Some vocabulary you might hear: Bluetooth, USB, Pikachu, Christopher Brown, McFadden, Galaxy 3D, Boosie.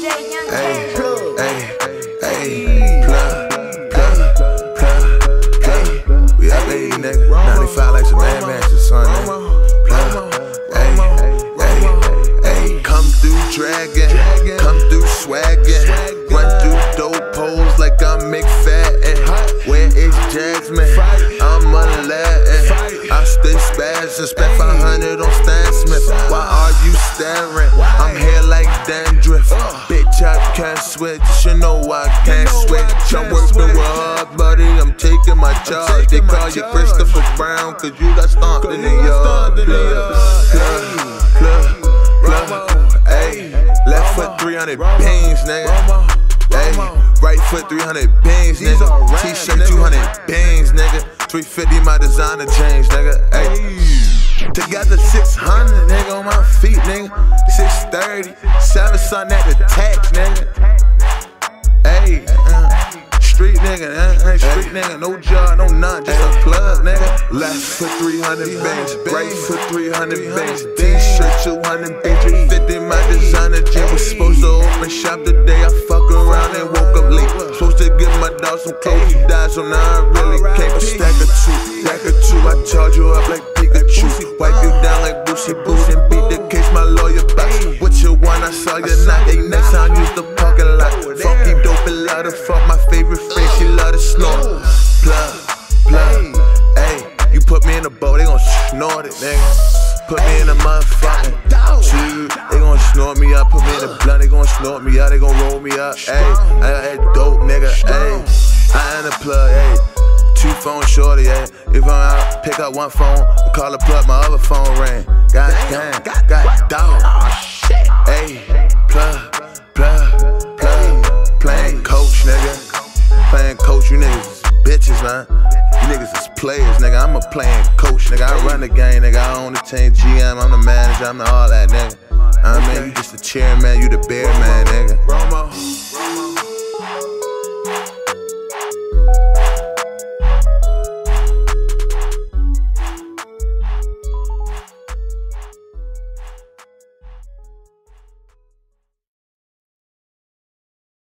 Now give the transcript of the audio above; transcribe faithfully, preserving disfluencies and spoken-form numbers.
Hey, hey, hey, plug, plug, plug, plug. We out there eating that ninety-five like some Mad Max's, son. Plug, hey, hey, hey. Come through dragging, come through swagging. Run through dope poles like I'm McFadden. Where is Jasmine? I'm Aladdin. I stay spazzing, spent five hundred on Stan Smith. Why are you staring? I'm here like dandruff. Bitch, I can't switch, you know I can't switch. I'm working with hard, buddy, I'm taking my charge. They call you Christopher Brown, cause you got stomped in the yard. Plug, plug, ayy. Left foot three hundred beans, nigga. Ayy, right foot three hundred beans, nigga. T-shirt two hundred beans, nigga. three fifty my designer change, nigga. Ayy. They got the six hundred, nigga, on my feet, nigga. Six thirty, seven son at the tax, nigga. Ayy, uh, street nigga, uh, ain't street nigga, no job, no none, just a plug, nigga. Left foot three hundred bangs, right foot three hundred bangs, T-shirt two hundred bangs, three fifty my designer gym. Was supposed to open shop today, I fuck around and woke up late. Supposed to give my dog some clothes, he died, so now I really came. A stack of two, stack of two, I charge you up like Pikachu. Wipe you down like Boosie, Boosie, and beat the case, my lawyer box. What you want, I saw you not. They next time use the parking lot. Funky dope and loud as fuck, my favorite friend, she love to snort. Plug, plug, ayy. You put me in a boat, they gon' snort it, nigga. Put me in a motherfucking tube, they gon' snort me up. Put me in a blunt, they gon' snort me up. They gon' roll me up, ayy. I got that dope, nigga, ayy. I ain't a plug, ayy. Two phone shorty, yeah. If I'm out, pick up one phone, I call a plug, my other phone rang. God damn, got, got dog. Oh shit. Ayy, plug, plug, plug. Playing coach, nigga. Playing coach, you niggas is bitches, man. You niggas is players, nigga. I'm a playing coach, nigga. I run the game, nigga. I own the team, G M, I'm the manager, I'm the all that, nigga. I mean, you just the chairman, you the bear man, nigga.